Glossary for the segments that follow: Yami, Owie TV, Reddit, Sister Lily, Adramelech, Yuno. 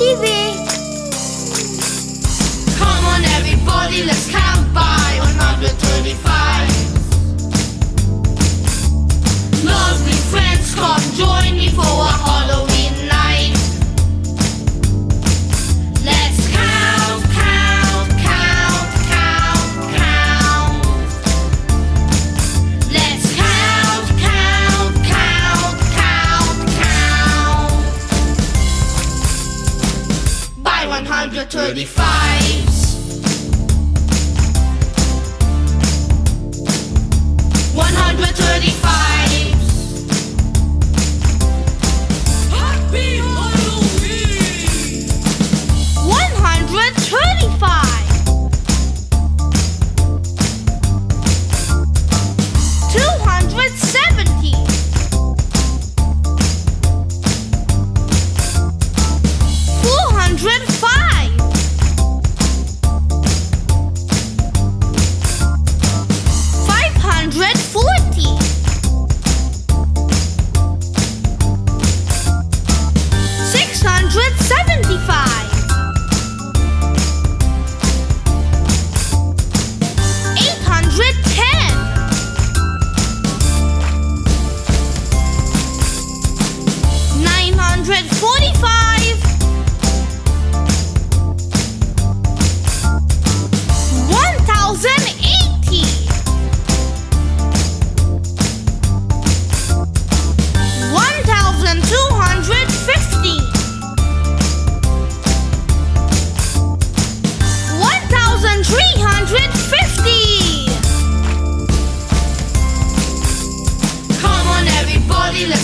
TV. Come on everybody, let's count by 125. Lovely friends, come join me for a Halloween night. Let's count, count, count, count, count. Let's count, count, count, count, count. By 135. Let's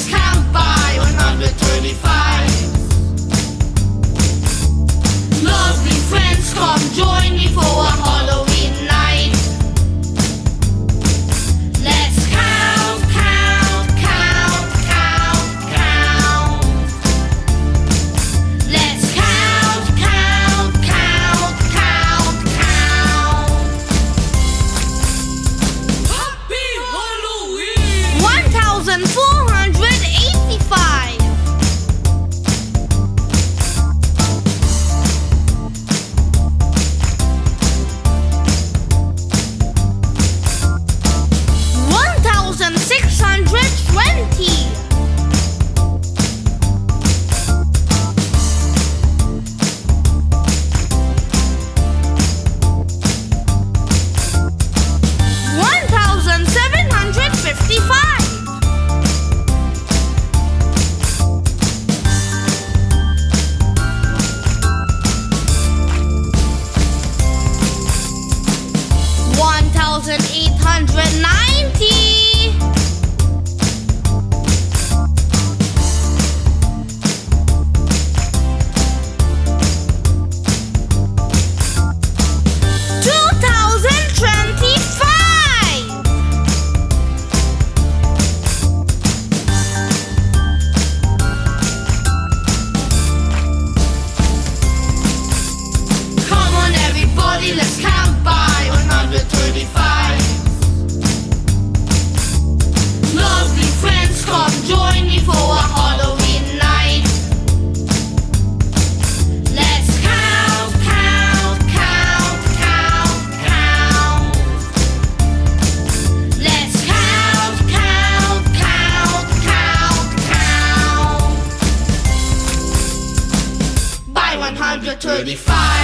count by 135. Lovely friends, come join me for a Halloween night. Let's count, count, count, count, count. Let's count, count, count, count, count. Happy Halloween! 1,400. Let's count by 135. Lovely friends, come join me for a Halloween night. Let's count, count, count, count, count. Let's count, count, count, count, count. By 135.